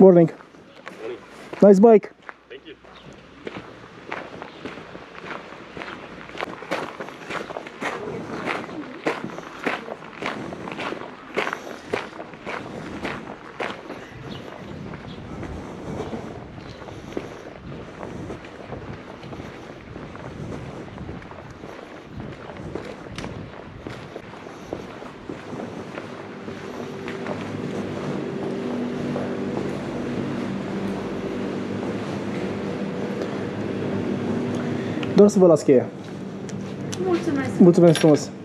Morning. Morning. Nice bike. Thank you. Doar să vă las cheia. Mulțumesc! Mulțumesc frumos!